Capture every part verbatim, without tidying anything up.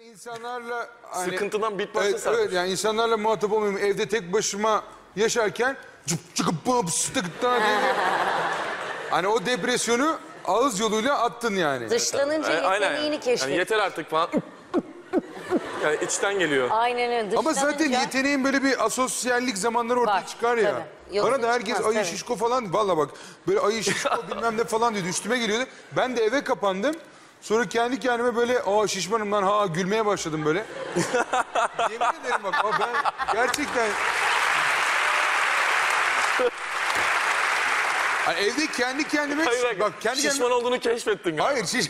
Ben insanlarla hani, sıkıntıdan bitmezse evet, evet yani insanlarla muhatap olmuyorum. Evde tek başıma yaşarken cıp cıkıp bap sıktık da hani o depresyonu ağız yoluyla attın yani. Dışlanınca yani, yeteneğini keşfet. Yani yeter artık falan. Yani içten geliyor. Aynen öyle. Ama zaten yeteneğin böyle bir asosyallik zamanları ortaya bak, çıkar ya. Tabii. Yok, bana da herkes çıkmaz, ayı tabii. Şişko falan valla bak böyle ayı şişko bilmem ne falan diyordu. Üstüme geliyordu. Ben de eve kapandım. Sonra kendi kendime böyle aa şişmanım lan ha gülmeye başladım böyle. Yemin ederim bak aa, ben gerçekten... Yani evde kendi kendime... Hayır, bak, bak, kendi şişman kendime... olduğunu keşfettin galiba. Hayır, şiş...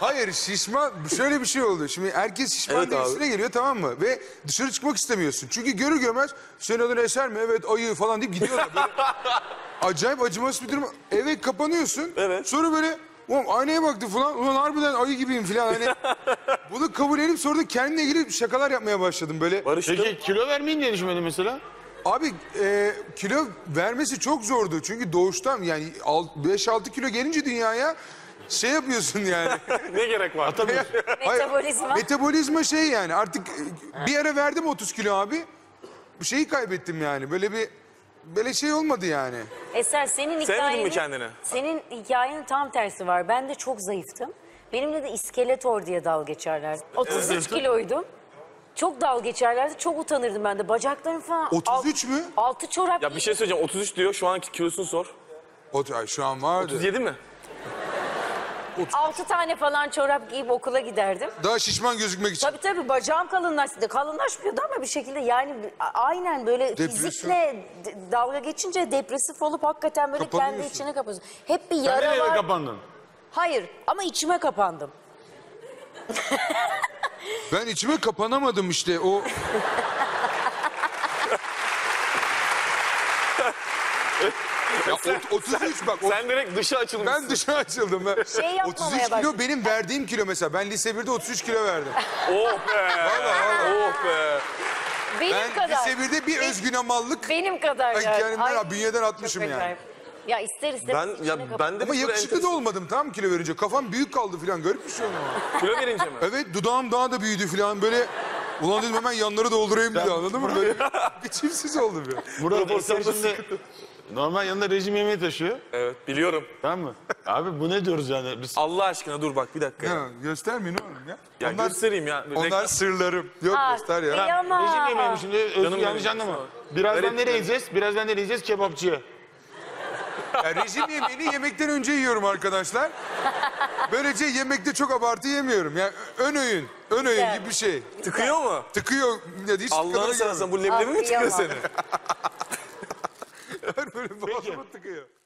Hayır şişman... Şöyle bir şey oldu. Şimdi herkes şişman evet, derecesine geliyor tamam mı? Ve dışarı çıkmak istemiyorsun. Çünkü görür görmez senin adın Eser mi? Evet ayı falan deyip gidiyorlar. Böyle... Acayip acımasız bir durum. Eve kapanıyorsun. Evet. Sonra böyle... Oğlum aynaya baktı falan. Ulan harbiden ayı gibiyim falan. Hani... Bunu kabul edip sonra da kendine girip şakalar yapmaya başladım böyle. Barıştım. Peki kilo vermeyin diye düşünmedin mesela? Abi e, kilo vermesi çok zordu çünkü doğuştan yani beş altı kilo gelince dünyaya şey yapıyorsun yani. Ne gerek var? Tabii. Metabolizma. Metabolizma şey yani artık e, bir ara verdim otuz kilo abi şeyi kaybettim yani böyle bir böyle şey olmadı yani. Eser senin hikayenin, mi kendini? Senin hikayenin tam tersi var. Ben de çok zayıftım. Benimle de iskeletor diye dalga geçerler. otuz üç kiloydum. Çok dalga geçerlerdi, çok utanırdım ben de. Bacaklarım falan... otuz üç alt, mü? Altı çorap... Ya bir şey söyleyeceğim, otuz üç diyor. Şu anki kilosunu sor. O, ay, şu an vardı. otuz yedi mi? altı tane falan çorap giyip okula giderdim. Daha şişman gözükmek için. Tabii tabii, bacağım kalınlaştı. Kalınlaşmıyordu ama bir şekilde yani... Aynen böyle depresyon. Fizikle dalga geçince depresif olup hakikaten böyle kendi içine kapıyorsun. Hep bir yara var. Sen nereye kapandın? Hayır ama içime kapandım. Ben içime kapanamadım işte o... Ya o otuz üç bak... O... Sen direkt dışa açılmışsın. Ben dışa açıldım. Ben. Şey otuz üç kilo benim verdiğim kilo mesela. Ben lise birde otuz üç kilo verdim. Oh be! Valla valla. Oh be! Benim ben kadar. Ben lise birde bir benim, özgünamallık... Benim kadar yani. Ben kendimden bünyeden atmışım yani. Acayip. Ya ister ister... Ben, ya ben de ama yakışıklı enteresan. Da olmadım tam kilo verince. Kafam büyük kaldı falan. Garip bir şey oldu. Kilo verince mi? Evet, dudağım daha da büyüdü falan böyle... Ulan dedim hemen yanları doldurayım bir de anladın mı? Böyle biçimsiz oldum ya. Murat Eser şimdi... Normal yanında rejim yemeği taşıyor. Evet, biliyorum. Tamam mı? Abi bu ne diyoruz yani biz... Allah aşkına dur bak bir dakika ya. Ya göstermeyin oğlum ya. Ya onlar, göstereyim ya. Onlar reklam... sırlarım. Yok ha, göster ya. Lan, rejim yemeğim şimdi özür yanlış anlama. Birazdan nereye yiyeceğiz? Birazdan nereye yiyeceğiz? Kebapçıya. Yani rejim yemeğini yemekten önce yiyorum arkadaşlar. Böylece yemekte çok abartı yemiyorum. Yani ön öğün, ön öğün yani. Gibi bir şey. Tıkıyor mu? Tıkıyor. Allah'ını seversen bu leblebi mi tıkıyor seni? Böyle boğazıma tıkıyor.